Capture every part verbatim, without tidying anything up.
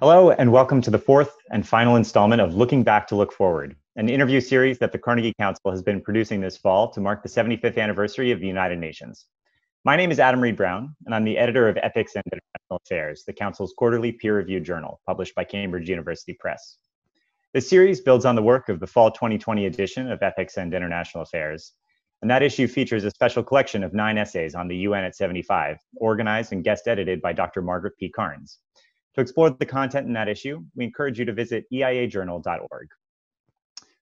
Hello, and welcome to the fourth and final installment of Looking Back to Look Forward, an interview series that the Carnegie Council has been producing this fall to mark the seventy-fifth anniversary of the United Nations. My name is Adam Reed Brown, and I'm the editor of Ethics and International Affairs, the Council's quarterly peer-reviewed journal, published by Cambridge University Press. This series builds on the work of the fall twenty twenty edition of Ethics and International Affairs, and that issue features a special collection of nine essays on the U N at seventy-five, organized and guest edited by Doctor Margaret P. Karns. To explore the content in that issue, we encourage you to visit E I A journal dot org.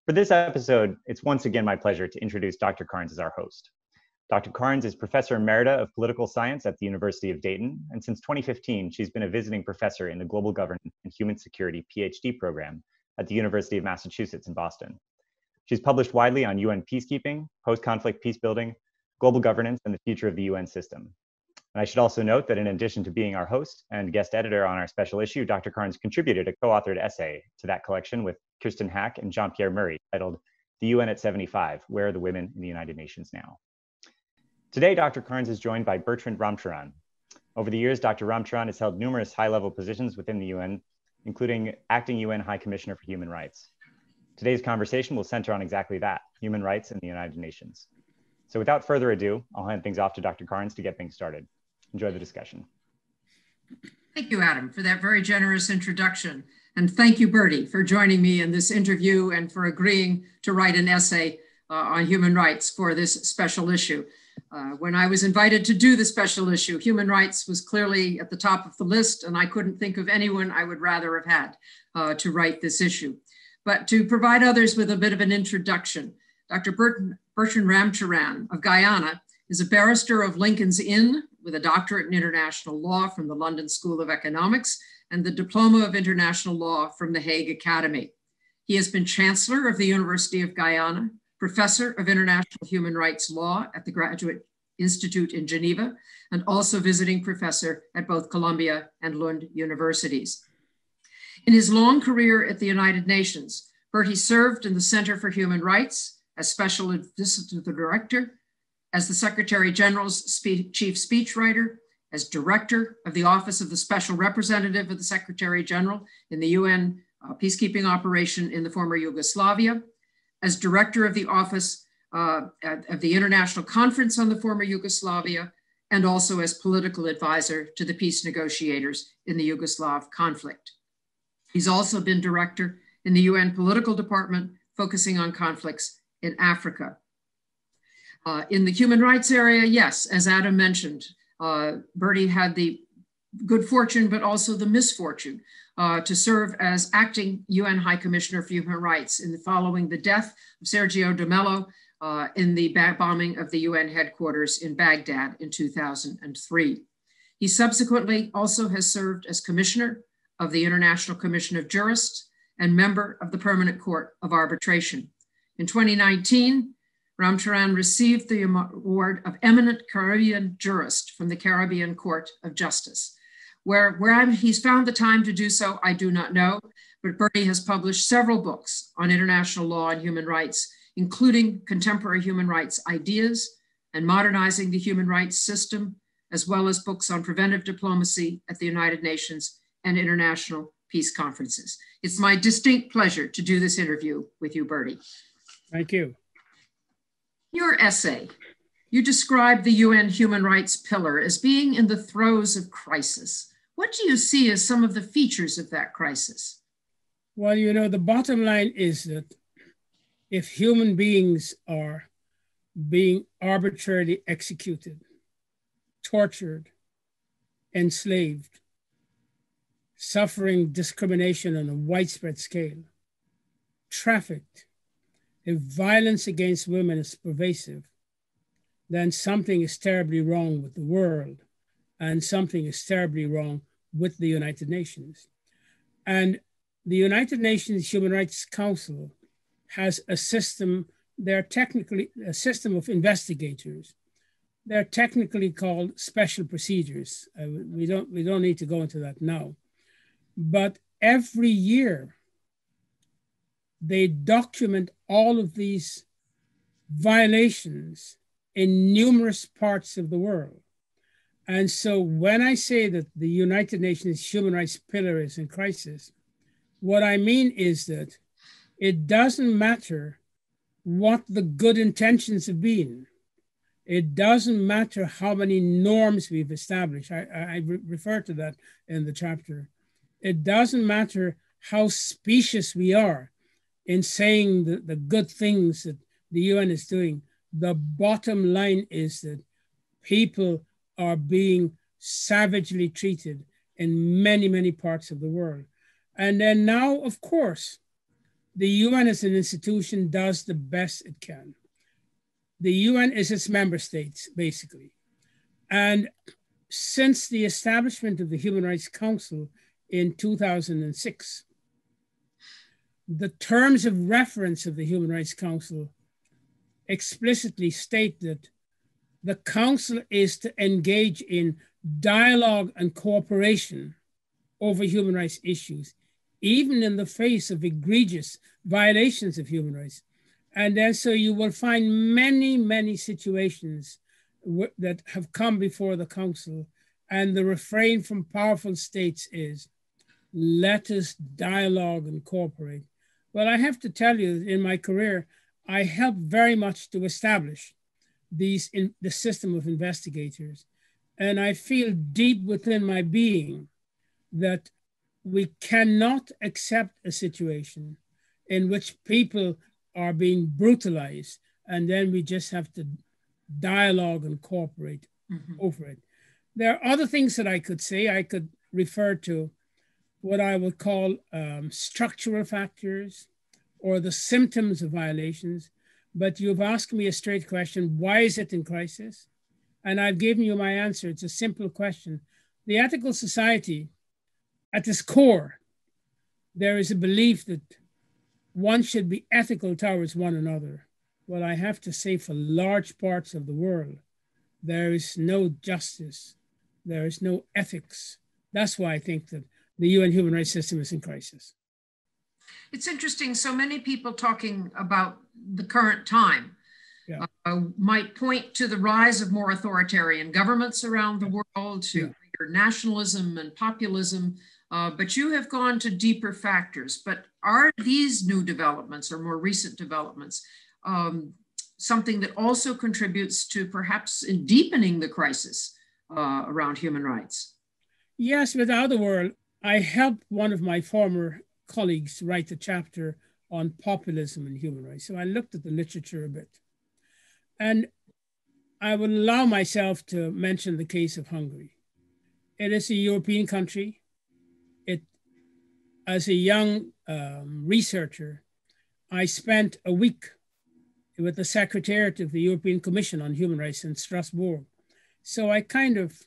For this episode, it's once again my pleasure to introduce Doctor Karns as our host. Doctor Karns is Professor Emerita of Political Science at the University of Dayton, and since twenty fifteen, she's been a visiting professor in the Global Governance and Human Security PhD program at the University of Massachusetts in Boston. She's published widely on U N peacekeeping, post-conflict peacebuilding, global governance, and the future of the U N system. And I should also note that in addition to being our host and guest editor on our special issue, Doctor Karns contributed a co-authored essay to that collection with Kirsten Haack and Jean-Pierre Murray titled, The U N at seventy-five, Where Are the Women in the United Nations Now? Today, Doctor Karns is joined by Bertrand Ramcharan. Over the years, Doctor Ramcharan has held numerous high-level positions within the U N, including acting U N High Commissioner for Human Rights. Today's conversation will center on exactly that, human rights in the United Nations. So without further ado, I'll hand things off to Doctor Karns to get things started. Enjoy the discussion. Thank you, Adam, for that very generous introduction. And thank you, Bertie, for joining me in this interview and for agreeing to write an essay uh, on human rights for this special issue. Uh, when I was invited to do the special issue, human rights was clearly at the top of the list, and I couldn't think of anyone I would rather have had uh, to write this issue. But to provide others with a bit of an introduction, Doctor Bertrand Ramcharan of Guyana is a barrister of Lincoln's Inn, with a doctorate in international law from the London School of Economics and the Diploma of International Law from the Hague Academy. He has been Chancellor of the University of Guyana, Professor of International Human Rights Law at the Graduate Institute in Geneva, and also visiting professor at both Columbia and Lund universities. In his long career at the United Nations, Bertie served in the Center for Human Rights as Special Assistant to the Director, as the Secretary General's spe- Chief Speechwriter, as Director of the Office of the Special Representative of the Secretary General in the U N uh, peacekeeping operation in the former Yugoslavia, as Director of the Office uh, at, of the International Conference on the former Yugoslavia, and also as Political Advisor to the peace negotiators in the Yugoslav conflict. He's also been Director in the U N Political Department, focusing on conflicts in Africa. Uh, in the human rights area, yes, as Adam mentioned, uh, Bertie had the good fortune, but also the misfortune uh, to serve as acting U N High Commissioner for Human Rights in the following the death of Sergio de Mello uh, in the bombing of the U N headquarters in Baghdad in two thousand three. He subsequently also has served as Commissioner of the International Commission of Jurists and member of the Permanent Court of Arbitration. In twenty nineteen, Ramcharan received the award of Eminent Caribbean Jurist from the Caribbean Court of Justice. Where, where he's found the time to do so, I do not know, but Bertie has published several books on international law and human rights, including Contemporary Human Rights Ideas and Modernizing the Human Rights System, as well as books on preventive diplomacy at the United Nations and international peace conferences. It's my distinct pleasure to do this interview with you, Bertie. Thank you. Your essay, you describe the U N human rights pillar as being in the throes of crisis. What do you see as some of the features of that crisis? Well, you know, the bottom line is that if human beings are being arbitrarily executed, tortured, enslaved, suffering discrimination on a widespread scale, trafficked, if violence against women is pervasive, then something is terribly wrong with the world, and something is terribly wrong with the United Nations. And the United Nations Human Rights Council has a system, they're technically a system of investigators. They're technically called special procedures. Uh, we don't, we don't need to go into that now. But every year, they document all of these violations in numerous parts of the world. And so when I say that the United Nations human rights pillar is in crisis, what I mean is that it doesn't matter what the good intentions have been. It doesn't matter how many norms we've established. I, I re- refer to that in the chapter. It doesn't matter how specious we are in saying the, the good things that the U N is doing. The bottom line is that people are being savagely treated in many, many parts of the world. And then now, of course, the U N as an institution does the best it can. The U N is its member states, basically. And since the establishment of the Human Rights Council in two thousand six, the terms of reference of the Human Rights Council explicitly state that the Council is to engage in dialogue and cooperation over human rights issues, even in the face of egregious violations of human rights. And then so you will find many, many situations w- that have come before the Council, and the refrain from powerful states is, let us dialogue and cooperate. Well, I have to tell you, in my career, I helped very much to establish these in the system of investigators. And I feel deep within my being that we cannot accept a situation in which people are being brutalized, and then we just have to dialogue and cooperate mm-hmm. over it. There are other things that I could say. I could refer to what I would call um, structural factors or the symptoms of violations, but you've asked me a straight question, why is it in crisis? And I've given you my answer. It's a simple question. The ethical society, at its core, there is a belief that one should be ethical towards one another. Well, I have to say for large parts of the world, there is no justice. There is no ethics. That's why I think that the U N human rights system is in crisis. It's interesting. So many people talking about the current time yeah. uh, might point to the rise of more authoritarian governments around the world, to yeah. greater nationalism and populism. Uh, but you have gone to deeper factors. But are these new developments or more recent developments um, something that also contributes to perhaps in deepening the crisis uh, around human rights? Yes, without the world, I helped one of my former colleagues write a chapter on populism and human rights. So I looked at the literature a bit. And I would allow myself to mention the case of Hungary. It is a European country. It, as a young um, researcher, I spent a week with the Secretariat of the European Commission on Human Rights in Strasbourg. So I kind of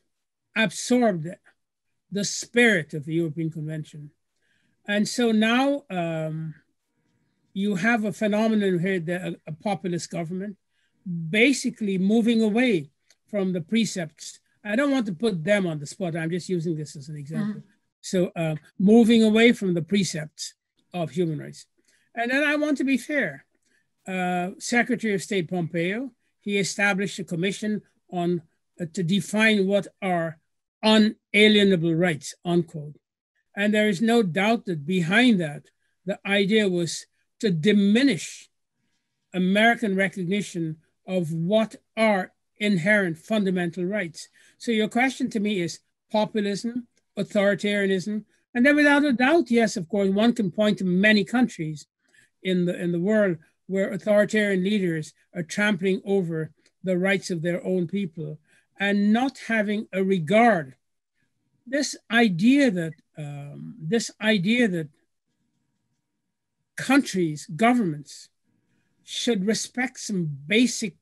absorbed the spirit of the European Convention. And so now um, you have a phenomenon here, that a populist government basically moving away from the precepts. I don't want to put them on the spot. I'm just using this as an example. Mm-hmm. So uh, moving away from the precepts of human rights. And then I want to be fair. Uh, Secretary of State Pompeo, he established a commission on uh, to define what are unalienable rights, unquote. And there is no doubt that behind that, the idea was to diminish American recognition of what are inherent fundamental rights. So your question to me is populism, authoritarianism, and then without a doubt, yes, of course, one can point to many countries in the, in the world where authoritarian leaders are trampling over the rights of their own people and not having a regard. This idea that um, this idea that countries, governments, should respect some basic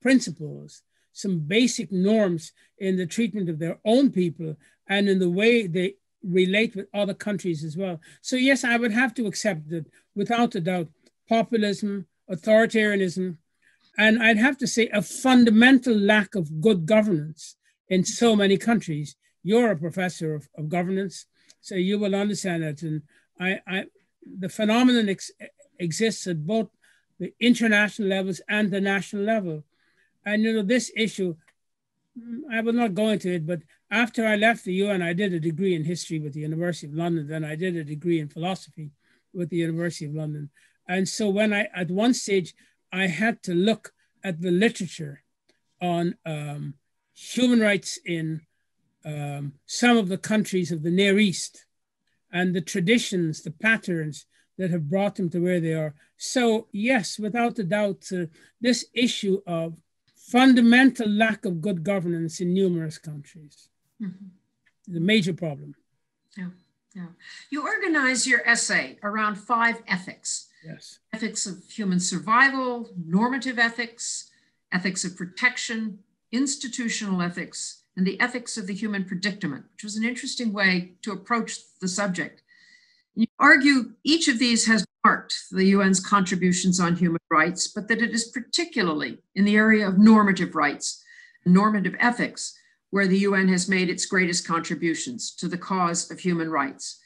principles, some basic norms in the treatment of their own people and in the way they relate with other countries as well. So yes, I would have to accept that without a doubt, populism, authoritarianism, and I'd have to say a fundamental lack of good governance in so many countries. You're a professor of, of governance, so you will understand that. And I, I, the phenomenon ex- exists at both the international levels and the national level. And you know, this issue, I will not go into it, but after I left the U N, I did a degree in history with the University of London, then I did a degree in philosophy with the University of London. And so when I, at one stage, I had to look at the literature on um, human rights in um, some of the countries of the Near East and the traditions, the patterns that have brought them to where they are. So yes, without a doubt, uh, this issue of fundamental lack of good governance in numerous countries. Mm-hmm. The major problem. Yeah, yeah. You organize your essay around five ethics. Yes. Ethics of human survival, normative ethics, ethics of protection, institutional ethics, and the ethics of the human predicament, which was an interesting way to approach the subject. You argue each of these has marked the U N's contributions on human rights, but that it is particularly in the area of normative rights, normative ethics, where the U N has made its greatest contributions to the cause of human rights.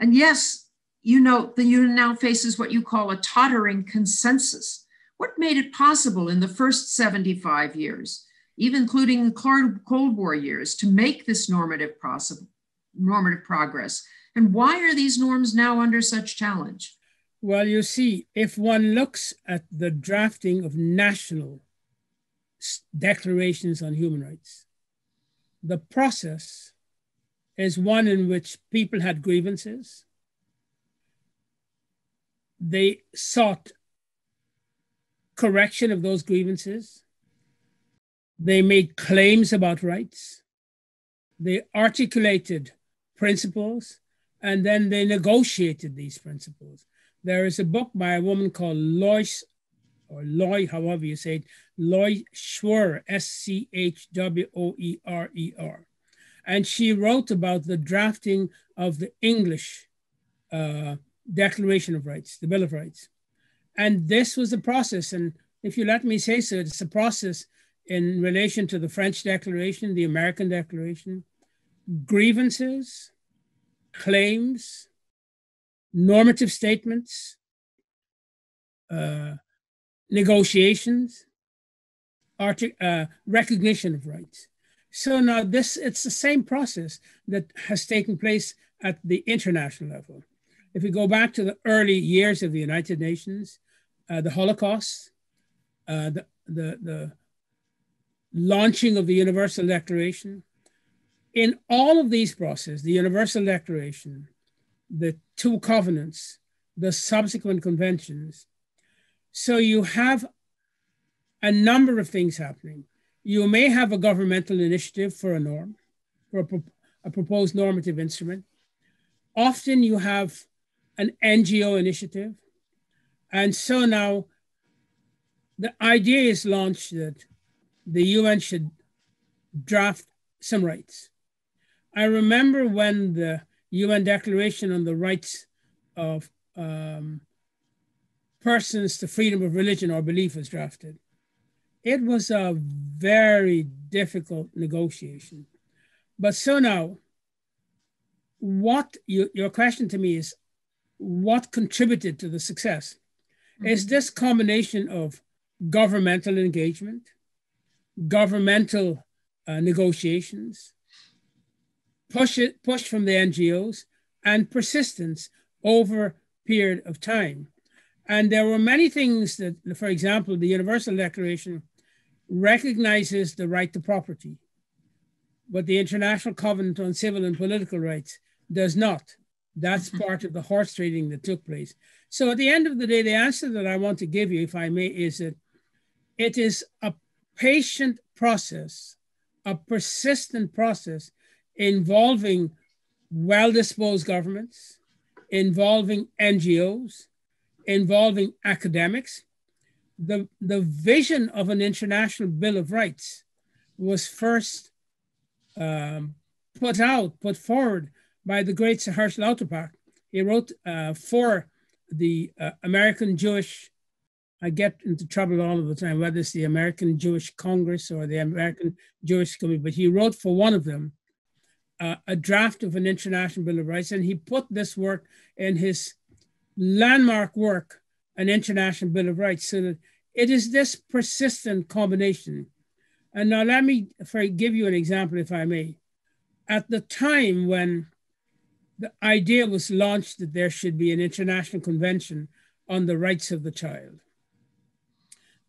And yes, you note the U N now faces what you call a tottering consensus. What made it possible in the first seventy-five years, even including the Cold War years, to make this normative possible, normative progress? And why are these norms now under such challenge? Well, you see, if one looks at the drafting of national declarations on human rights, the process is one in which people had grievances. They sought correction of those grievances. They made claims about rights. They articulated principles. And then they negotiated these principles. There is a book by a woman called Lois, or Loy, however you say it, Lois Schwerer, S C H W O E R E R. And she wrote about the drafting of the English uh, Declaration of Rights, the Bill of Rights. And this was the process. And if you let me say so, it's a process in relation to the French Declaration, the American Declaration, grievances, claims, normative statements, uh, negotiations, artic uh, recognition of rights. So now this, it's the same process that has taken place at the international level. If we go back to the early years of the United Nations, uh, the Holocaust, uh, the, the, the launching of the Universal Declaration, in all of these processes, the Universal Declaration, the two covenants, the subsequent conventions. So you have a number of things happening. You may have a governmental initiative for a norm, for a, pro a proposed normative instrument. Often you have an N G O initiative. And so now the idea is launched that the U N should draft some rights. I remember when the U N Declaration on the Rights of um, Persons to Freedom of Religion or Belief was drafted. It was a very difficult negotiation. But so now, what you, your question to me is, what contributed to the success? Mm-hmm. Is this combination of governmental engagement, governmental uh, negotiations, push it, push from the N G Os, and persistence over a period of time. And there were many things that, for example, the Universal Declaration recognizes the right to property, but the International Covenant on Civil and Political Rights does not. That's part of the horse trading that took place. So at the end of the day, the answer that I want to give you, if I may, is that it is a patient process, a persistent process, involving well-disposed governments, involving N G Os, involving academics. The, the vision of an international Bill of Rights was first um, put out, put forward by the great Hersch Lauterpacht. He wrote uh, for the uh, American Jewish, I get into trouble all of the time, whether it's the American Jewish Congress or the American Jewish Committee, but he wrote for one of them, Uh, a draft of an international Bill of Rights, and he put this work in his landmark work, an international Bill of Rights, so that it is this persistent combination And now let me for, give you an example, if I may. At the time when the idea was launched that there should be an international convention on the rights of the child,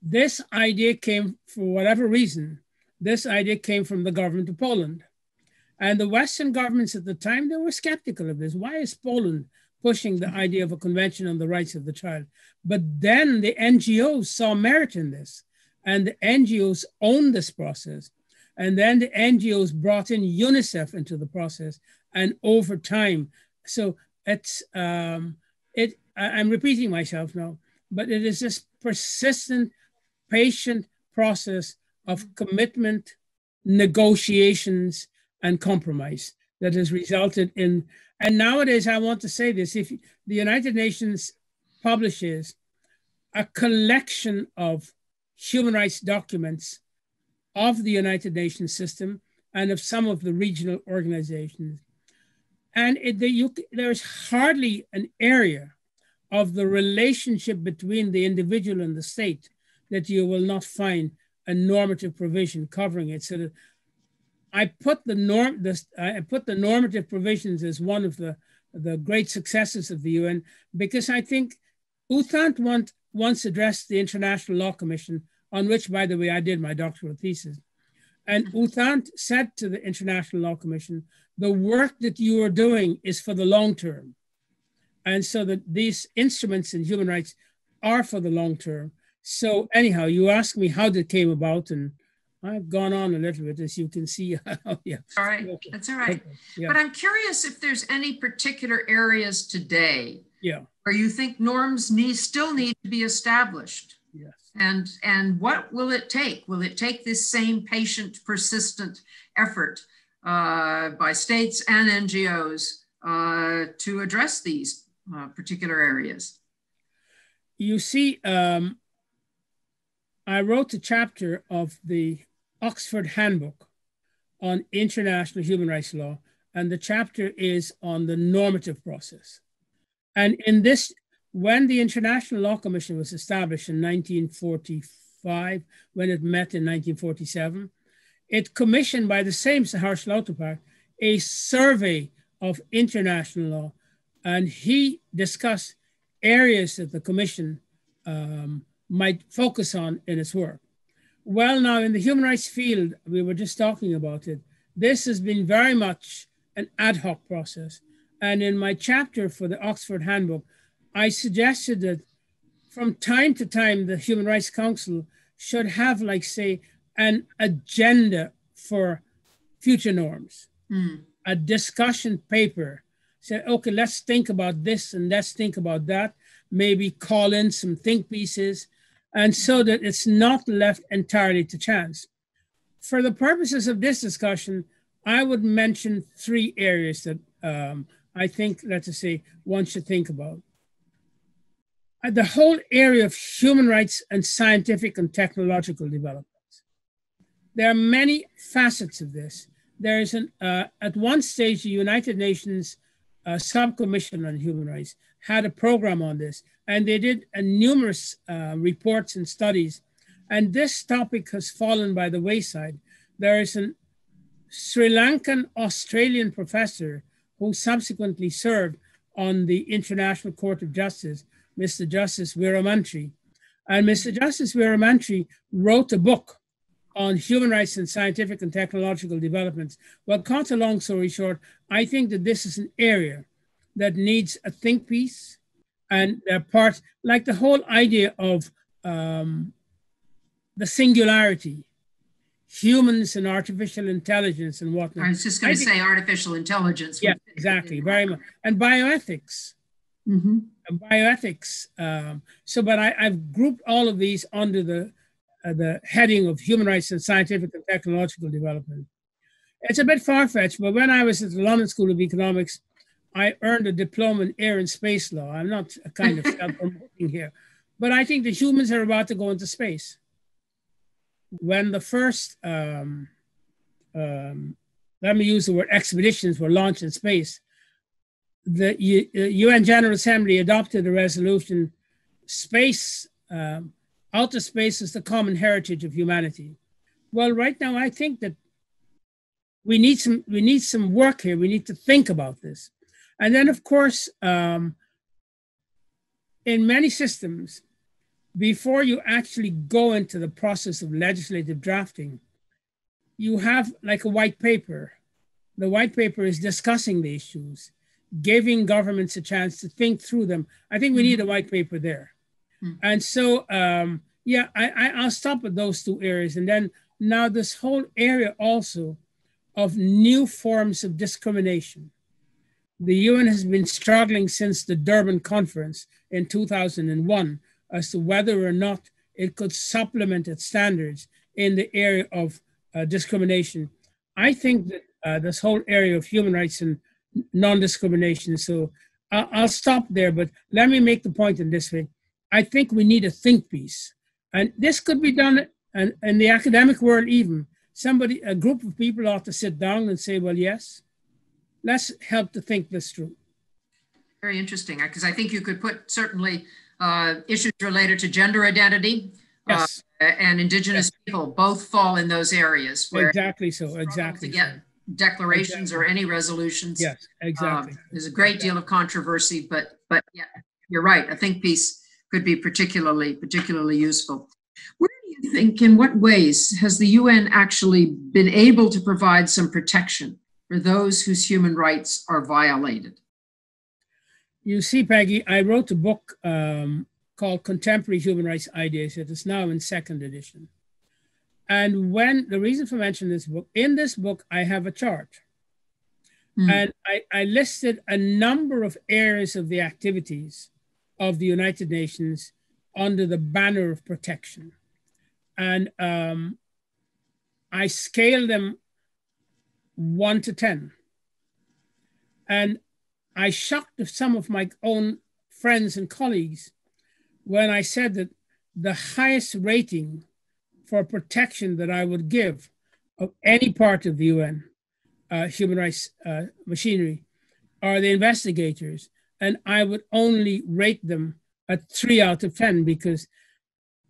this idea came, for whatever reason, this idea came from the government of Poland. And the Western governments at the time, they were skeptical of this. Why is Poland pushing the idea of a convention on the rights of the child? But then the N G Os saw merit in this, and the N G Os owned this process. And then the N G Os brought in UNICEF into the process, and over time. So it's, um, it, I'm repeating myself now, but it is this persistent, patient process of commitment, negotiations, and compromise that has resulted in, and nowadays I want to say this, if the United Nations publishes a collection of human rights documents of the United Nations system and of some of the regional organizations. And it, the, you, there's hardly an area of the relationship between the individual and the state that you will not find a normative provision covering it. So that I put the norm, this, I put the normative provisions as one of the, the great successes of the U N, because I think Uthant want, once addressed the International Law Commission, on which, by the way, I did my doctoral thesis. And Uthant said to the International Law Commission, the work that you are doing is for the long term. And so that these instruments in human rights are for the long term. So anyhow, you asked me how that came about, and I've gone on a little bit, as you can see. Yeah. All right, okay. That's all right. Okay. Yeah. But I'm curious if there's any particular areas today yeah. where you think norms need, still need to be established. Yes. And, and what will it take? Will it take this same patient, persistent effort uh, by states and N G Os uh, to address these uh, particular areas? You see, um, I wrote a chapter of the Oxford Handbook on international human rights law, and the chapter is on the normative process. And in this, when the International Law Commission was established in nineteen forty-five, when it met in nineteen forty-seven, it commissioned by the same Hersch Lauterpacht a survey of international law. And he discussed areas that the commission um, might focus on in its work. Well, now in the human rights field, we were just talking about it. This has been very much an ad hoc process. And in my chapter for the Oxford Handbook, I suggested that from time to time, the Human Rights Council should have, like, say, an agenda for future norms, mm. a discussion paper. Say, okay, let's think about this and let's think about that. Maybe call in some think pieces, and so that it's not left entirely to chance. For the purposes of this discussion, I would mention three areas that um, I think, let's say, one should think about. The whole area of human rights and scientific and technological developments. There are many facets of this. There is an, uh, at one stage, the United Nations uh, Subcommission on Human Rights had a program on this, and they did uh, numerous uh, reports and studies. And this topic has fallen by the wayside. There is a Sri Lankan Australian professor who subsequently served on the International Court of Justice, Mister Justice Weeramantry. And Mister Justice Weeramantry wrote a book on human rights and scientific and technological developments. Well, cut a long story short, I think that this is an area that needs a think piece, and there are parts, like the whole idea of um, the singularity, humans and artificial intelligence and whatnot. I was just going to say artificial intelligence. Yeah, exactly, very much. And bioethics. Mm-hmm. And bioethics. Um, so, but I, I've grouped all of these under the uh, the heading of human rights and scientific and technological development. It's a bit far-fetched, but when I was at the London School of Economics, I earned a diploma in air and space law. I'm not a kind of self-promoting here, but I think the humans are about to go into space. When the first, um, um, let me use the word expeditions, were launched in space, the U N General Assembly adopted a resolution, space, um, outer space is the common heritage of humanity. well, right now I think that we need some we need some work here. We need to think about this. And then, of course, um, in many systems, before you actually go into the process of legislative drafting, you have like a white paper. The white paper is discussing the issues, giving governments a chance to think through them. I think we need a white paper there. Mm. And so, um, yeah, I, I, I'll stop at those two areas. And then now this whole area also of new forms of discrimination. The U N has been struggling since the Durban conference in two thousand one as to whether or not it could supplement its standards in the area of uh, discrimination. I think that uh, this whole area of human rights and non-discrimination, so I I'll stop there, but let me make the point in this way. I think we need a think piece. And this could be done in, in the academic world even. Somebody, a group of people ought to sit down and say, well, yes, let's help to think this through. Very interesting, because I think you could put certainly uh, issues related to gender identity yes. uh, and indigenous yes. people both fall in those areas. Where exactly so, exactly. To get so. declarations exactly. or any resolutions. Yes, exactly. Um, there's a great exactly. deal of controversy, but but yeah, you're right. A think piece could be particularly particularly useful. Where do you think, in what ways, has the U N actually been able to provide some protection for those whose human rights are violated? You see, Peggy, I wrote a book um, called Contemporary Human Rights Ideas. It is now in second edition. And when, the reason for mentioning this book, in this book, I have a chart. Mm. And I, I listed a number of areas of the activities of the United Nations under the banner of protection. And um, I scaled them one to ten. And I shocked some of my own friends and colleagues when I said that the highest rating for protection that I would give of any part of the U N uh, human rights uh, machinery are the investigators. And I would only rate them at three out of ten because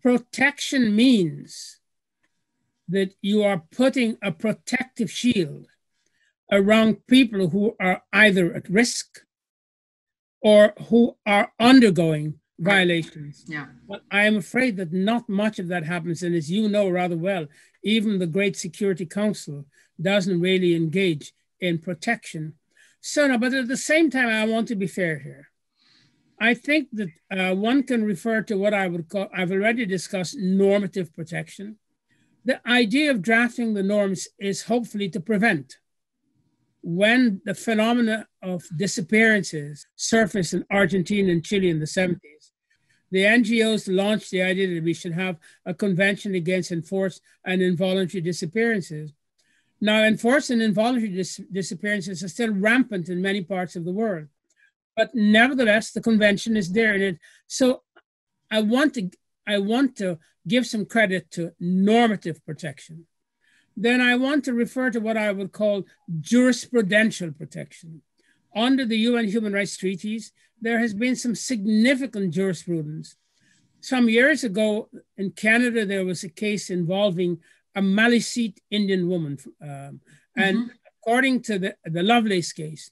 protection means that you are putting a protective shield around people who are either at risk or who are undergoing violations. Yeah. But I am afraid that not much of that happens. And as you know rather well, even the Great Security Council doesn't really engage in protection. So, no, but at the same time, I want to be fair here. I think that uh, one can refer to what I would call, I've already discussed normative protection. The idea of drafting the norms is hopefully to prevent when the phenomena of disappearances surfaced in Argentina and Chile in the seventies, the N G Os launched the idea that we should have a convention against enforced and involuntary disappearances. Now, enforced and involuntary dis disappearances are still rampant in many parts of the world, but nevertheless, the convention is there in it. So I want to, I want to give some credit to normative protection. Then I want to refer to what I would call jurisprudential protection. Under the U N Human Rights Treaties, there has been some significant jurisprudence. Some years ago in Canada, there was a case involving a Maliseet Indian woman. Um, and mm-hmm. according to the, the Lovelace case,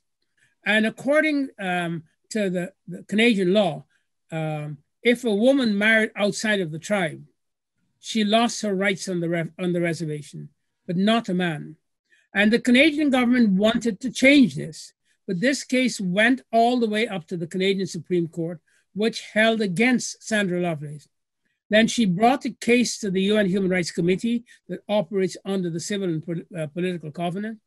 and according um, to the, the Canadian law, um, if a woman married outside of the tribe, she lost her rights on the, re on the reservation, but not a man. And the Canadian government wanted to change this, but this case went all the way up to the Canadian Supreme Court, which held against Sandra Lovelace. Then she brought a case to the U N Human Rights Committee that operates under the Civil and Pol uh, Political Covenant.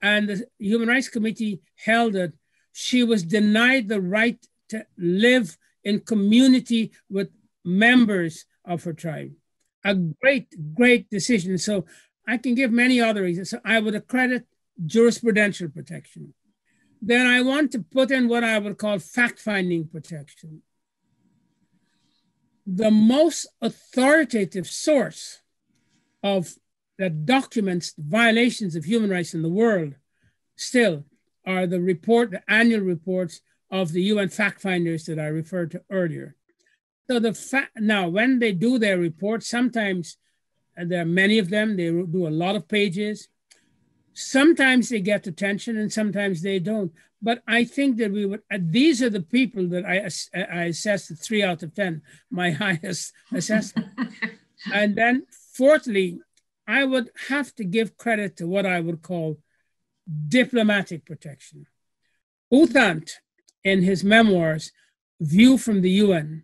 And the Human Rights Committee held that she was denied the right to live in community with members of her tribe. A great, great decision. So I can give many other reasons. So I would accredit jurisprudential protection. Then I want to put in what I would call fact-finding protection. The most authoritative source of that documents violations of human rights in the world still are the report, the annual reports of the U N fact finders that I referred to earlier. So the fact now, when they do their report, sometimes And there are many of them. They do a lot of pages. Sometimes they get attention and sometimes they don't. But I think that we would, uh, these are the people that I, I assessed at three out of ten, my highest assessment. And then fourthly, I would have to give credit to what I would call diplomatic protection. Uthant, in his memoirs, View from the U N,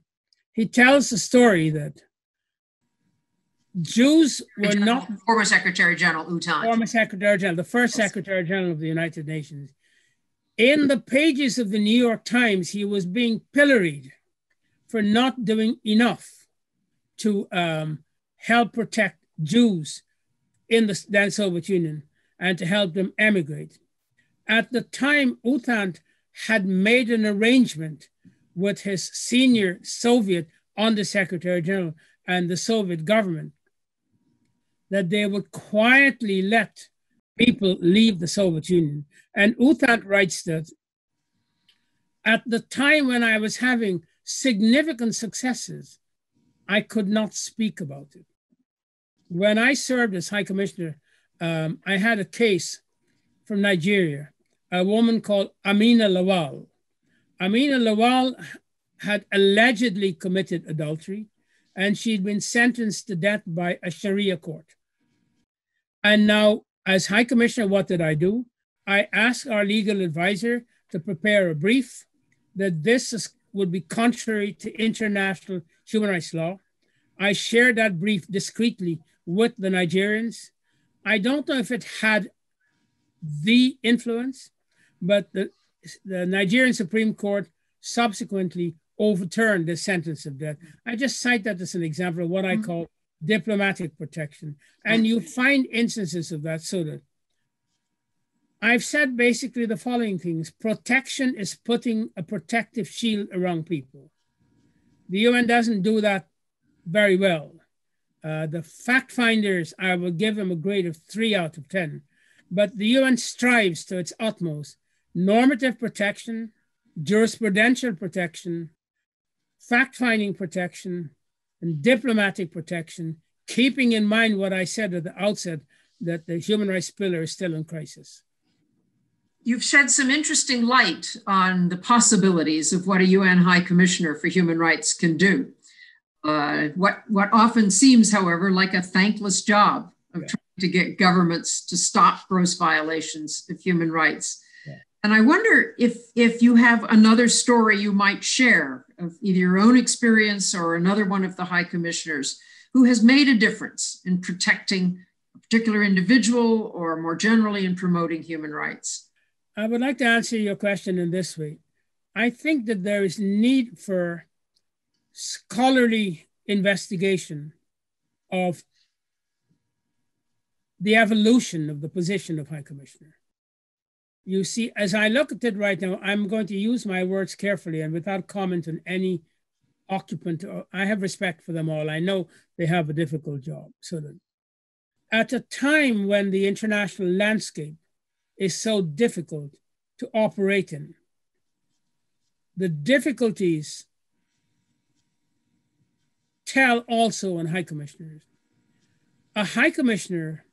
he tells the story that Jews were not... Former Secretary General Uthant. Former Secretary General, the first Secretary General of the United Nations. In the pages of the New York Times, he was being pilloried for not doing enough to um, help protect Jews in the then Soviet Union and to help them emigrate. At the time, Uthant had made an arrangement with his senior Soviet Undersecretary General and the Soviet government that they would quietly let people leave the Soviet Union. And Uthant writes that, at the time when I was having significant successes, I could not speak about it. When I served as High Commissioner, um, I had a case from Nigeria, a woman called Amina Lawal. Amina Lawal had allegedly committed adultery, and she'd been sentenced to death by a Sharia court. And now, as High Commissioner, what did I do? I asked our legal advisor to prepare a brief that this is, would be contrary to international human rights law. I shared that brief discreetly with the Nigerians. I don't know if it had the influence, but the, the Nigerian Supreme Court subsequently overturn the sentence of death. I just cite that as an example of what I call diplomatic protection. And you find instances of that. So that I've said basically the following things. Protection is putting a protective shield around people. The U N doesn't do that very well. Uh, the fact finders, I will give them a grade of three out of ten. But the U N strives to its utmost. Normative protection, jurisprudential protection, fact-finding protection, and diplomatic protection, keeping in mind what I said at the outset, that the human rights pillar is still in crisis. You've shed some interesting light on the possibilities of what a U N High Commissioner for Human Rights can do. Uh, what, what often seems, however, like a thankless job of yeah. trying to get governments to stop gross violations of human rights. And I wonder if, if you have another story you might share of either your own experience or another one of the High Commissioners who has made a difference in protecting a particular individual or more generally in promoting human rights. I would like to answer your question in this way. I think that there is need for scholarly investigation of the evolution of the position of High Commissioner. You see, as I look at it right now, I'm going to use my words carefully and without comment on any occupant. I have respect for them all. I know they have a difficult job. So that at a time when the international landscape is so difficult to operate in, the difficulties tell also on High Commissioners. A High Commissioner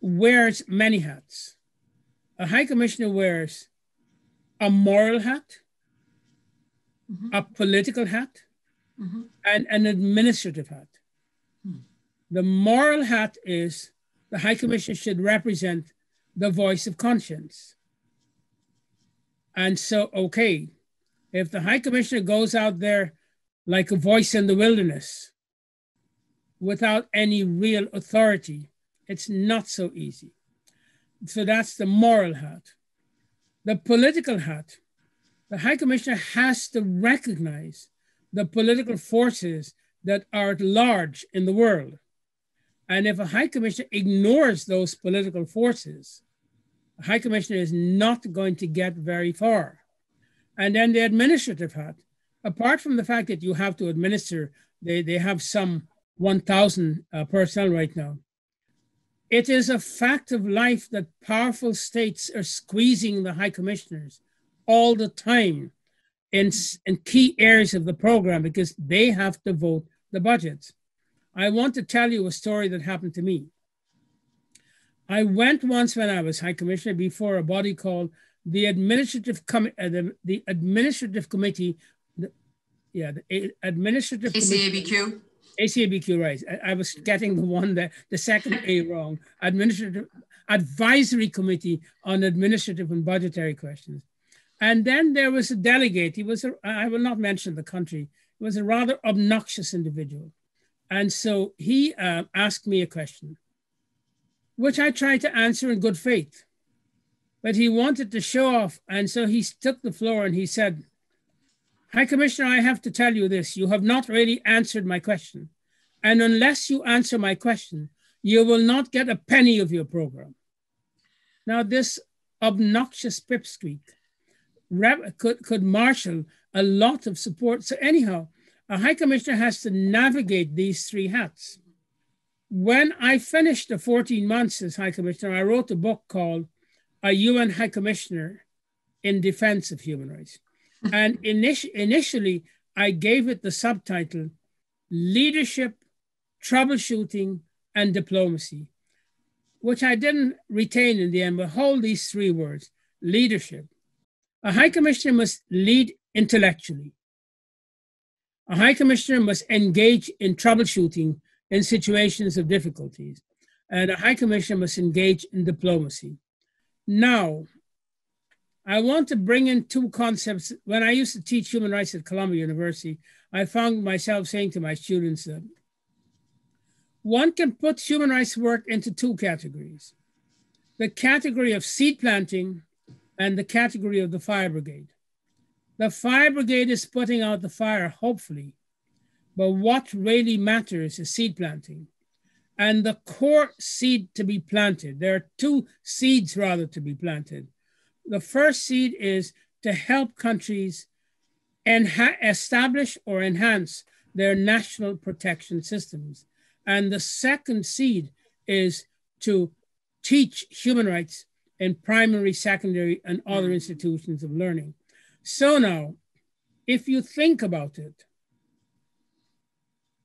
wears many hats. A High Commissioner wears a moral hat, mm-hmm. a political hat, mm-hmm. and an administrative hat. Mm. The moral hat is the High Commissioner should represent the voice of conscience. And so, okay, if the High Commissioner goes out there like a voice in the wilderness without any real authority, it's not so easy. So that's the moral hat. The political hat, the High Commissioner has to recognize the political forces that are at large in the world. And if a High Commissioner ignores those political forces, the High Commissioner is not going to get very far. And then the administrative hat, apart from the fact that you have to administer, they, they have some one thousand uh, personnel right now. It is a fact of life that powerful states are squeezing the High Commissioners all the time in, in key areas of the program because they have to vote the budgets. I want to tell you a story that happened to me. I went once when I was High Commissioner before a body called the Administrative, Com uh, the, the Administrative Committee, the, yeah, the Administrative A C A B Q. Committee. A C A B Q, right. I, I was getting the one, that, the second A wrong. Administrative Advisory Committee on Administrative and Budgetary Questions. And then there was a delegate. He was, a, I will not mention the country. He was a rather obnoxious individual. And so he uh, asked me a question, which I tried to answer in good faith, but he wanted to show off. And so he took the floor and he said, High Commissioner, I have to tell you this. You have not really answered my question. And unless you answer my question, you will not get a penny of your program. Now this obnoxious pipsqueak could, could marshal a lot of support. So anyhow, a High Commissioner has to navigate these three hats. When I finished the fourteen months as High Commissioner, I wrote a book called A U N High Commissioner in Defense of Human Rights. And init initially, I gave it the subtitle, Leadership, Troubleshooting, and Diplomacy, which I didn't retain in the end, but hold these three words, leadership. A High Commissioner must lead intellectually. A High Commissioner must engage in troubleshooting in situations of difficulties, and a High Commissioner must engage in diplomacy. Now, I want to bring in two concepts. When I used to teach human rights at Columbia University, I found myself saying to my students that one can put human rights work into two categories, the category of seed planting and the category of the fire brigade. The fire brigade is putting out the fire, hopefully, but what really matters is seed planting. And the core seed to be planted, there are two seeds rather to be planted. The first seed is to help countries establish or enhance their national protection systems. And the second seed is to teach human rights in primary, secondary, and other institutions of learning. So now, if you think about it,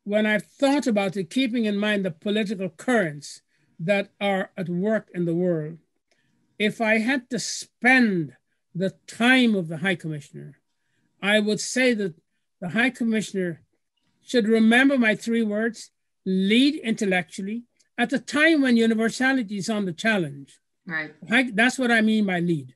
when I've thought about it, keeping in mind the political currents that are at work in the world, if I had to spend the time of the High Commissioner, I would say that the High Commissioner should remember my three words, lead intellectually, at a time when universality is on the challenge. Right. I, that's what I mean by lead.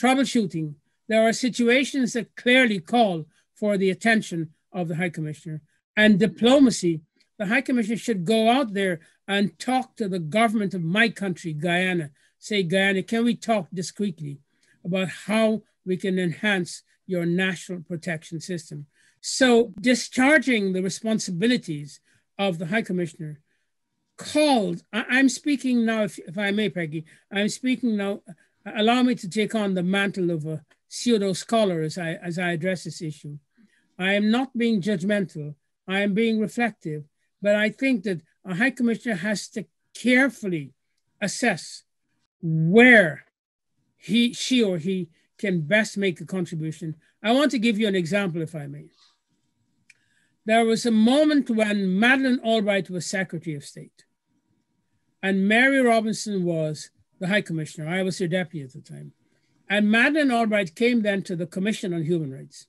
Troubleshooting. There are situations that clearly call for the attention of the High Commissioner. And diplomacy, the High Commissioner should go out there and talk to the government of my country, Guyana. Say, Guyana, can we talk discreetly about how we can enhance your national protection system? So discharging the responsibilities of the High Commissioner called, I, I'm speaking now, if, if I may, Peggy, I'm speaking now, allow me to take on the mantle of a pseudo scholar as I, as I address this issue. I am not being judgmental. I am being reflective, but I think that a High Commissioner has to carefully assess where he, she or he can best make a contribution. I want to give you an example, if I may. There was a moment when Madeleine Albright was Secretary of State and Mary Robinson was the High Commissioner. I was her deputy at the time. And Madeleine Albright came then to the Commission on Human Rights.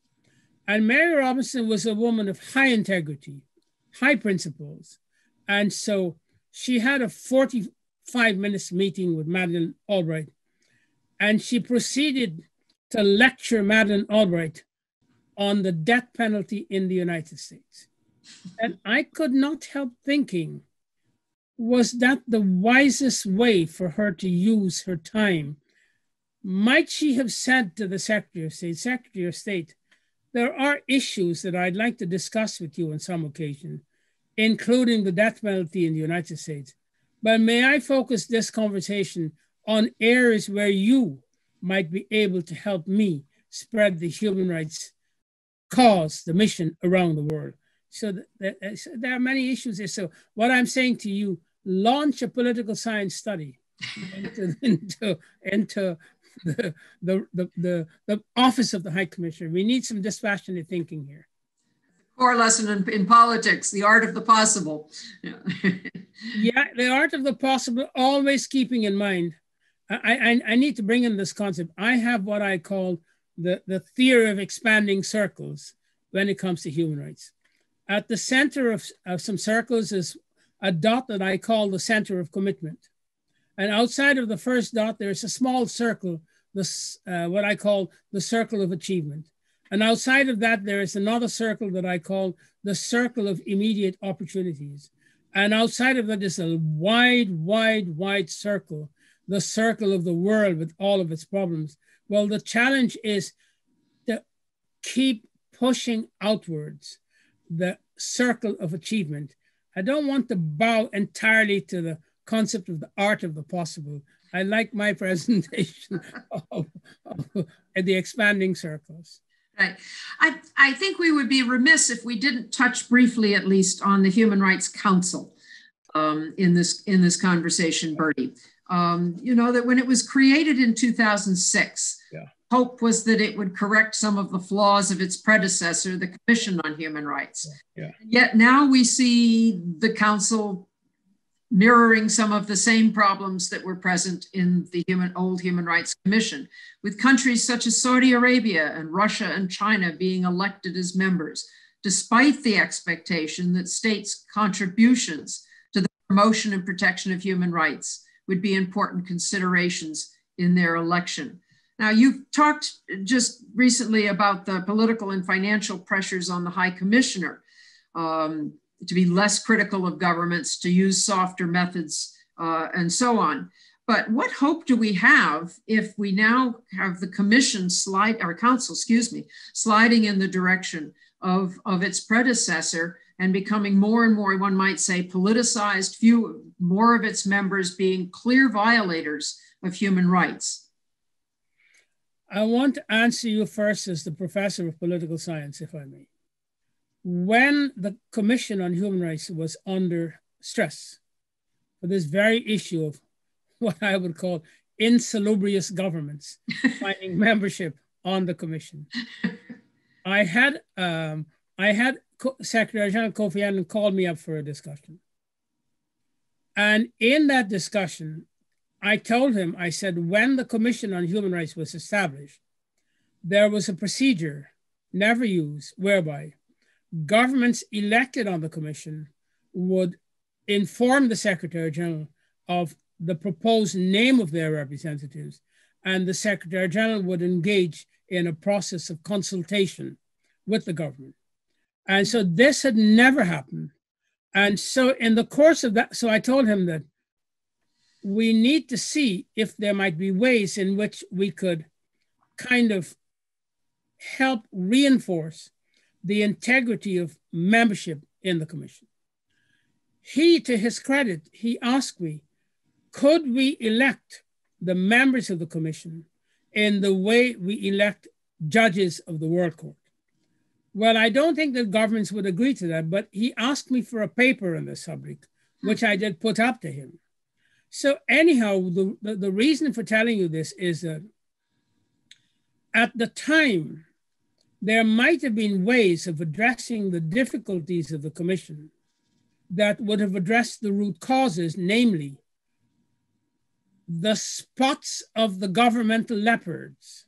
And Mary Robinson was a woman of high integrity, high principles. And so she had a forty-five minute meeting with Madeleine Albright. And she proceeded to lecture Madeleine Albright on the death penalty in the United States. And I could not help thinking, was that the wisest way for her to use her time? Might she have said to the Secretary of State, Secretary of State, there are issues that I'd like to discuss with you on some occasion, including the death penalty in the United States. But may I focus this conversation on areas where you might be able to help me spread the human rights cause, the mission around the world? So that, that, so there are many issues there. So what I'm saying to you, launch a political science study into, into, into The, the, the, the office of the High Commissioner. We need some dispassionate thinking here. Core lesson in, in politics, the art of the possible. Yeah. Yeah, the art of the possible, always keeping in mind. I, I, I need to bring in this concept. I have what I call the, the theory of expanding circles when it comes to human rights. At the center of, of some circles is a dot that I call the center of commitment. And outside of the first dot, there's a small circle, this, uh, what I call the circle of achievement. And outside of that, there is another circle that I call the circle of immediate opportunities. And outside of that is a wide, wide, wide circle, the circle of the world with all of its problems. Well, the challenge is to keep pushing outwards the circle of achievement. I don't want to bow entirely to the concept of the art of the possible. I like my presentation of, of the expanding circles. Right. I, I think we would be remiss if we didn't touch briefly, at least, on the Human Rights Council um, in this in this conversation, Bertie. Um, you know, that when it was created in two thousand six, yeah. Hope was that it would correct some of the flaws of its predecessor, the Commission on Human Rights. Yeah. Yeah. Yet now we see the Council mirroring some of the same problems that were present in the human, old Human Rights Commission, with countries such as Saudi Arabia and Russia and China being elected as members, despite the expectation that states' contributions to the promotion and protection of human rights would be important considerations in their election. Now, you've talked just recently about the political and financial pressures on the High Commissioner, um, to be less critical of governments, to use softer methods, uh, and so on. But what hope do we have if we now have the commission slide, or council, excuse me, sliding in the direction of, of its predecessor and becoming more and more, one might say, politicized, few, more of its members being clear violators of human rights? I want to answer you first as the professor of political science, if I may. When the Commission on Human Rights was under stress for this very issue of what I would call insalubrious governments finding membership on the Commission, I had um, I had Secretary General Kofi Annan called me up for a discussion. And in that discussion, I told him, I said, when the Commission on Human Rights was established, there was a procedure never used whereby governments elected on the commission would inform the Secretary General of the proposed name of their representatives, and the Secretary General would engage in a process of consultation with the government. And so this had never happened. And so in the course of that, so I told him that we need to see if there might be ways in which we could kind of help reinforce the integrity of membership in the commission. He, to his credit, he asked me, could we elect the members of the commission in the way we elect judges of the World Court? Well, I don't think that governments would agree to that, but he asked me for a paper on this subject, which I did put up to him. So anyhow, the, the, the reason for telling you this is that at the time, there might have been ways of addressing the difficulties of the commission that would have addressed the root causes, namely the spots of the governmental leopards.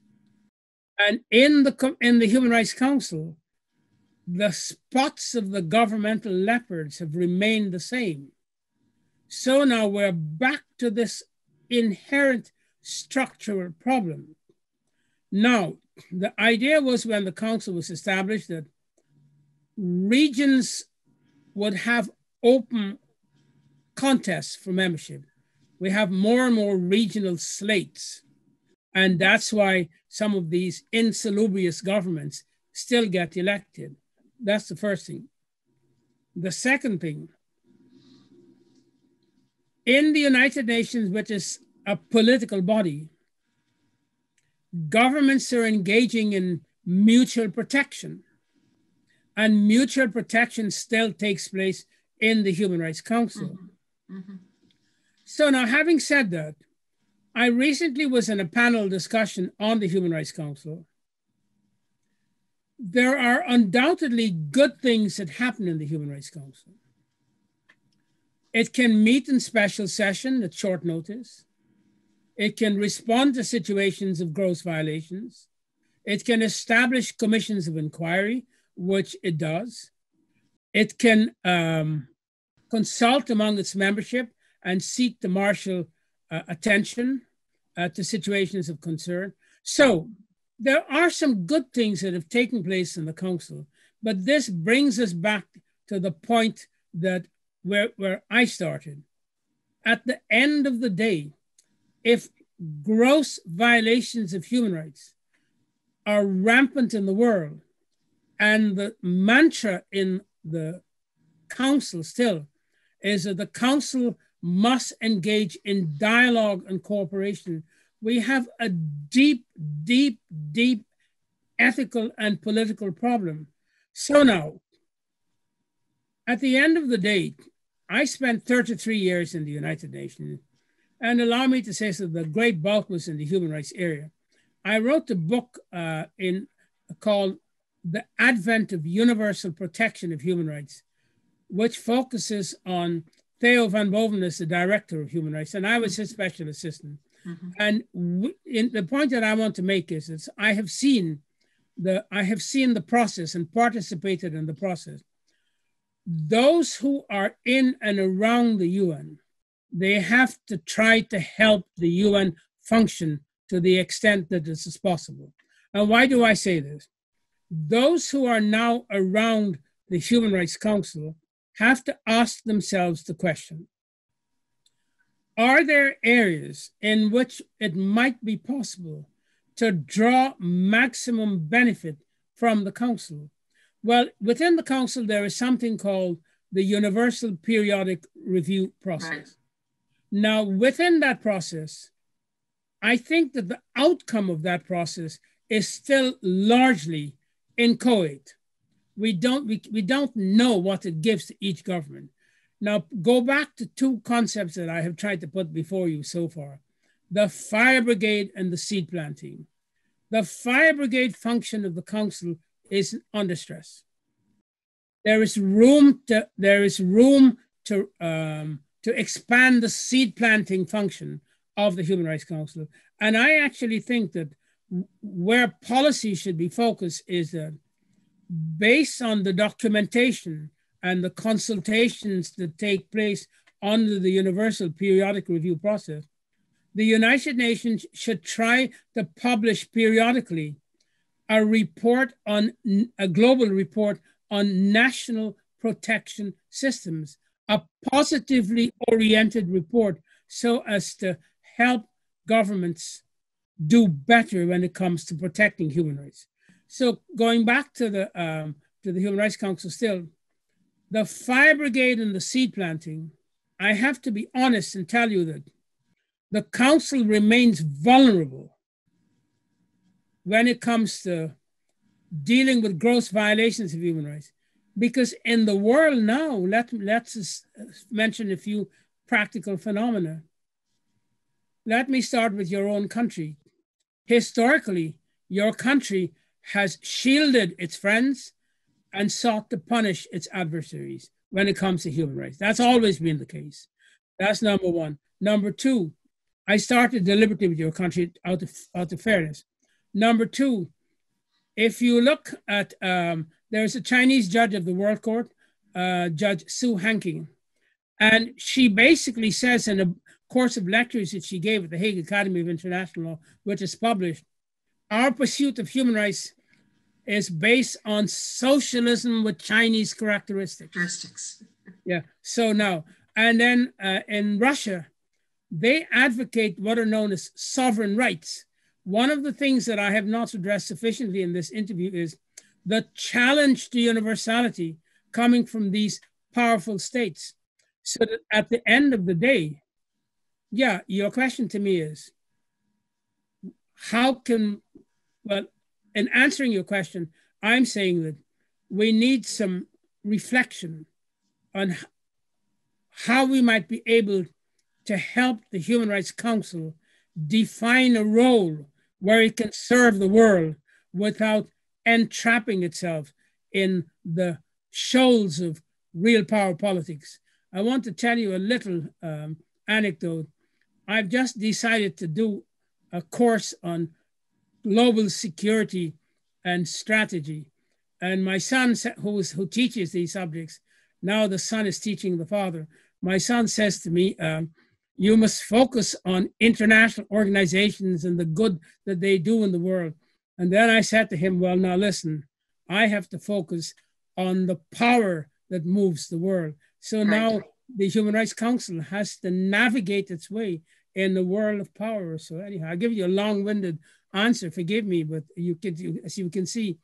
And in the, in the Human Rights Council, the spots of the governmental leopards have remained the same. So now we're back to this inherent structural problem. Now, the idea was when the council was established that regions would have open contests for membership. We have more and more regional slates. And that's why some of these insalubrious governments still get elected. That's the first thing. The second thing, in the United Nations, which is a political body, governments are engaging in mutual protection, and mutual protection still takes place in the Human Rights Council. Mm-hmm. Mm-hmm. So now, having said that, I recently was in a panel discussion on the Human Rights Council, there are undoubtedly good things that happen in the Human Rights Council. It can meet in special session at short notice. It can respond to situations of gross violations. It can establish commissions of inquiry, which it does. It can um, consult among its membership and seek to marshal uh, attention uh, to situations of concern. So there are some good things that have taken place in the Council, but this brings us back to the point that where, where I started. At the end of the day, if gross violations of human rights are rampant in the world, and the mantra in the Council still is that the Council must engage in dialogue and cooperation, we have a deep, deep, deep ethical and political problem. So now, at the end of the day, I spent thirty-three years in the United Nations, and allow me to say that the great bulk was in the human rights area. I wrote a book uh, in, called The Advent of Universal Protection of Human Rights, which focuses on Theo van Boven as the director of human rights, and I was his special assistant. Mm-hmm. And w in the point that I want to make is that I have seen the I have seen the process and participated in the process. Those who are in and around the U N, they have to try to help the U N function to the extent that this is possible. And why do I say this? Those who are now around the Human Rights Council have to ask themselves the question, are there areas in which it might be possible to draw maximum benefit from the Council? Well, within the Council, there is something called the Universal Periodic Review Process. Right. Now, within that process, I think that the outcome of that process is still largely inchoate. We don't, we, we don't know what it gives to each government. Now, go back to two concepts that I have tried to put before you so far, the fire brigade and the seed planting. The fire brigade function of the Council is under stress. There is room to, there is room to, um, to expand the seed planting function of the Human Rights Council. And I actually think that where policy should be focused is that based on the documentation and the consultations that take place under the Universal Periodic Review Process, the United Nations should try to publish periodically a report on, a global report on national protection systems, a positively oriented report so as to help governments do better when it comes to protecting human rights. So going back to the, um, to the Human Rights Council still, the fire brigade and the seed planting, I have to be honest and tell you that the Council remains vulnerable when it comes to dealing with gross violations of human rights. Because in the world now, let, let's us mention a few practical phenomena. Let me start with your own country. Historically, your country has shielded its friends and sought to punish its adversaries when it comes to human rights. That's always been the case. That's number one. Number two, I started deliberately with your country out of, out of fairness. Number two, if you look at, um, there's a Chinese judge of the World Court, uh, Judge Su Hanking, and she basically says in a course of lectures that she gave at the Hague Academy of International Law, which is published, our pursuit of human rights is based on socialism with Chinese characteristics. Yeah, so now, and then uh, in Russia, they advocate what are known as sovereign rights. One of the things that I have not addressed sufficiently in this interview is the challenge to universality coming from these powerful states. So that at the end of the day, yeah, your question to me is, how can, well, in answering your question, I'm saying that we need some reflection on how we might be able to help the Human Rights Council define a role where it can serve the world without entrapping itself in the shoals of real power politics. I want to tell you a little um, anecdote. I've just decided to do a course on global security and strategy. And my son, who, is, who teaches these subjects, now the son is teaching the father. My son says to me, um, you must focus on international organizations and the good that they do in the world. And then I said to him, well, now listen, I have to focus on the power that moves the world. So now the Human Rights Council has to navigate its way in the world of power. So anyhow, I'll give you a long-winded answer, forgive me, but you can, you, as you can see,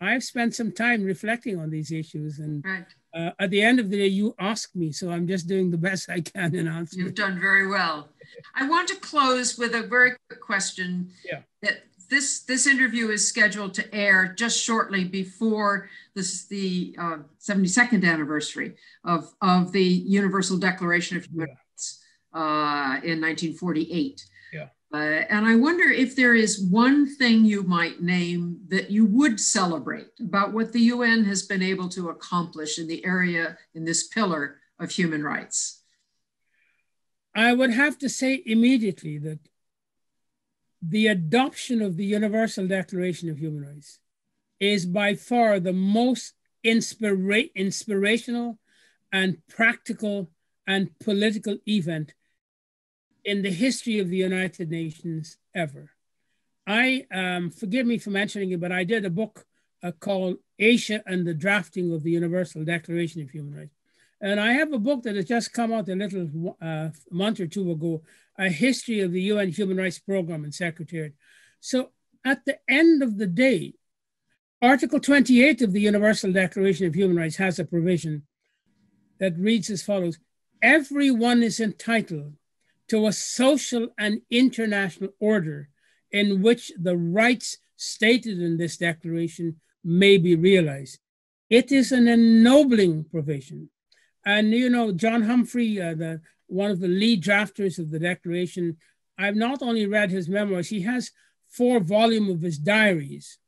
I've spent some time reflecting on these issues, and right. uh, at the end of the day, you asked me, so I'm just doing the best I can in answering. You've done very well. I want to close with a very quick question. Yeah. That this this interview is scheduled to air just shortly before this the uh, seventy-second anniversary of of the Universal Declaration of Human Rights uh, in nineteen forty-eight. Yeah. Uh, and I wonder if there is one thing you might name that you would celebrate about what the U N has been able to accomplish in the area, in this pillar of human rights. I would have to say immediately that the adoption of the Universal Declaration of Human Rights is by far the most inspira- inspirational and practical and political event in the history of the United Nations ever. I, um, forgive me for mentioning it, but I did a book uh, called Asia and the Drafting of the Universal Declaration of Human Rights. And I have a book that has just come out a little uh, month or two ago, A History of the U N Human Rights Program and Secretariat. So at the end of the day, Article twenty-eight of the Universal Declaration of Human Rights has a provision that reads as follows: everyone is entitled to a social and international order in which the rights stated in this declaration may be realized. It is an ennobling provision. And you know, John Humphrey, uh, the, one of the lead drafters of the declaration, I've not only read his memoirs, he has four volumes of his diaries.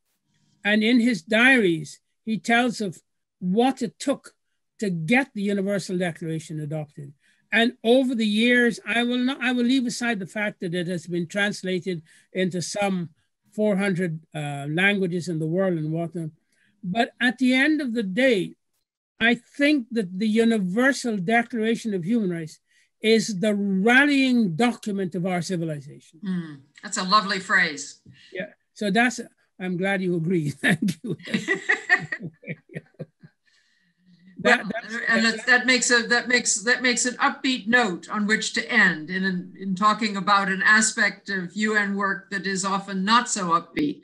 And in his diaries, he tells of what it took to get the Universal Declaration adopted. And over the years, I will not, I will leave aside the fact that it has been translated into some four hundred uh, languages in the world and whatnot. But at the end of the day, I think that the Universal Declaration of Human Rights is the rallying document of our civilization. Mm, that's a lovely phrase. Yeah, so that's, I'm glad you agree, thank you. That, well, and that, that makes a that makes that makes an upbeat note on which to end in, in in talking about an aspect of U N work that is often not so upbeat.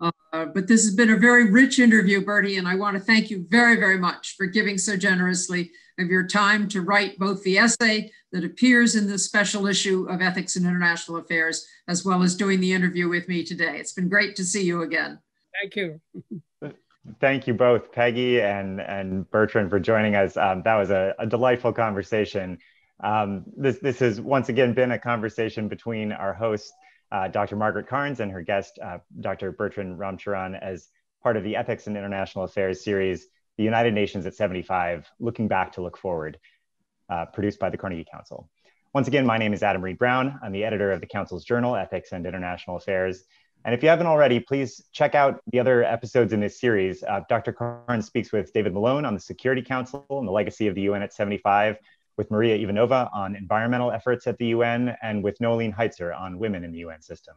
Uh, but this has been a very rich interview, Bertie, and I want to thank you very very much for giving so generously of your time to write both the essay that appears in this special issue of Ethics and International Affairs, as well as doing the interview with me today. It's been great to see you again. Thank you. Thank you both, Peggy and, and Bertrand, for joining us. Um, that was a, a delightful conversation. Um, this, this has once again been a conversation between our host, uh, Doctor Margaret Karns, and her guest, uh, Doctor Bertrand Ramcharan, as part of the Ethics and International Affairs series, The United Nations at seventy-five, Looking Back to Look Forward, uh, produced by the Carnegie Council. Once again, my name is Adam Reed Brown. I'm the editor of the Council's journal, Ethics and International Affairs. And if you haven't already, please check out the other episodes in this series. Uh, Doctor Karns speaks with David Malone on the Security Council and the legacy of the U N at seventy-five, with Maria Ivanova on environmental efforts at the U N, and with Noeline Heitzer on women in the U N system.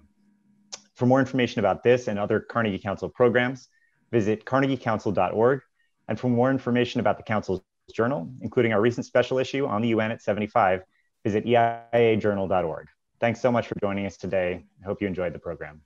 For more information about this and other Carnegie Council programs, visit carnegie council dot org. And for more information about the Council's journal, including our recent special issue on the U N at seventy-five, visit E I A journal dot org. Thanks so much for joining us today. I hope you enjoyed the program.